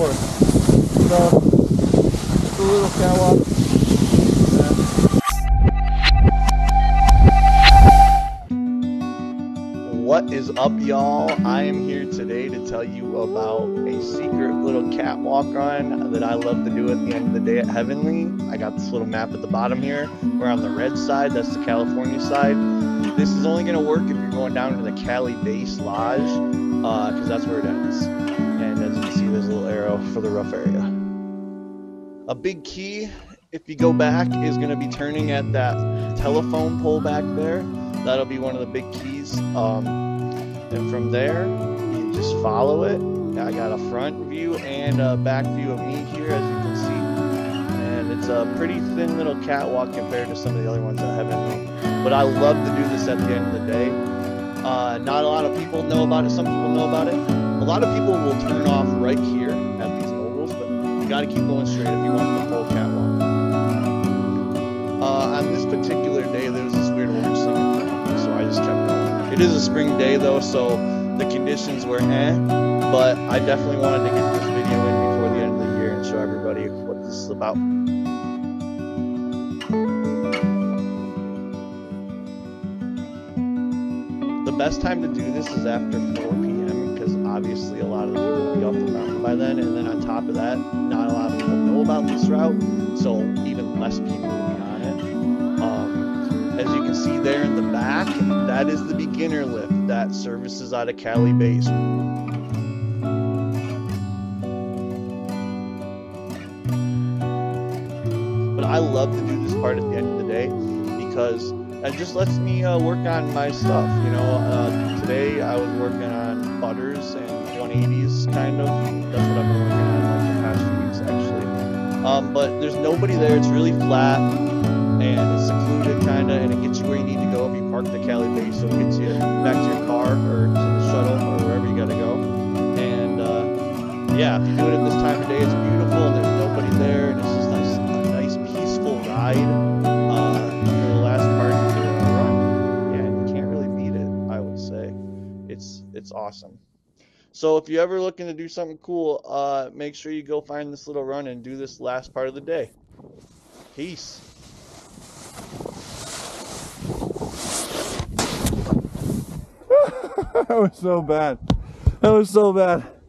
before. So, just a little cow walk. What is up, y'all? I am here today to tell you about a secret little catwalk run that I love to do at the end of the day at Heavenly. I got this little map at the bottom here. We're on the red side, that's the California side. This is only going to work if you're going down to the Cali Base Lodge, because that's where it ends. And as you can see, there's a little arrow for the rough area. A big key, if you go back, is going to be turning at that telephone pole back there. That'll be one of the big keys, and from there you just follow it. I got a front view and a back view of me here, as you can see, and it's a pretty thin little catwalk compared to some of the other ones I haven't, but I love to do this at the end of the day. Not a lot of people know about it. Some people know about it. A lot of people will turn off right here at these ovals, but you got to keep going straight if you want the full catwalk. On this particular day, there was this weird orange thing. I just kept going. It is a spring day though, so the conditions were but I definitely wanted to get this video in before the end of the year and show everybody what this is about. The best time to do this is after 4 p.m. because obviously a lot of the people will be off the mountain by then, and then on top of that, not a lot of people know about this route, so even less people will be on it. As you can see there in the back, that is the beginner lift that services out of Cali Base. But I love to do this part at the end of the day because it just lets me work on my stuff. You know, today I was working on butters and 180s, kind of. That's what I've been working on like the past few weeks, actually. But there's nobody there. It's really flat. And it's secluded, kind of, and it gets you where you need to go if you park the Cali Base, so it gets you back to your car or to the shuttle or wherever you got to go. And yeah, if you do it at this time of day, it's beautiful and there's nobody there, and it's just a nice peaceful ride. For the last part of the run, yeah, you can't really beat it. I would say it's awesome. So if you're ever looking to do something cool, make sure you go find this little run and do this last part of the day. Peace. That was so bad.